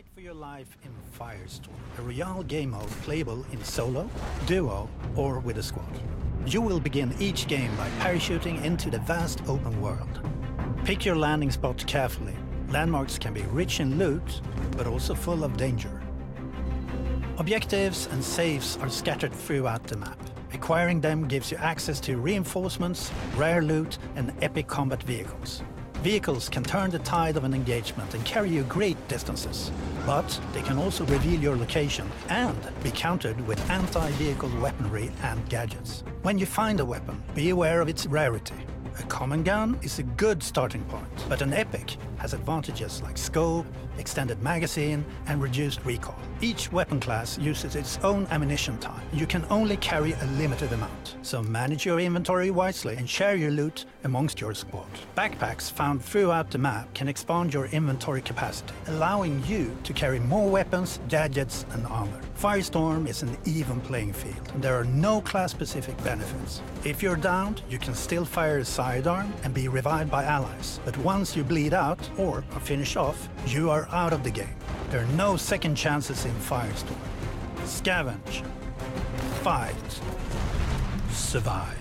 Fight for your life in Firestorm, a royale game mode playable in solo, duo, or with a squad. You will begin each game by parachuting into the vast open world. Pick your landing spot carefully. Landmarks can be rich in loot, but also full of danger. Objectives and safes are scattered throughout the map. Acquiring them gives you access to reinforcements, rare loot, and epic combat vehicles. Vehicles can turn the tide of an engagement and carry you great distances, but they can also reveal your location and be countered with anti-vehicle weaponry and gadgets. When you find a weapon, be aware of its rarity. A common gun is a good starting point, but an epic has advantages like scope, extended magazine, and reduced recoil. Each weapon class uses its own ammunition type. You can only carry a limited amount, so manage your inventory wisely and share your loot amongst your squad. Backpacks found throughout the map can expand your inventory capacity, allowing you to carry more weapons, gadgets, and armor. Firestorm is an even playing field, and there are no class-specific benefits. If you're downed, you can still fire a sidearm and be revived by allies, but once you bleed out or are finished off, you are out of the game. There are no second chances in Firestorm. Scavenge. Fight. Survive.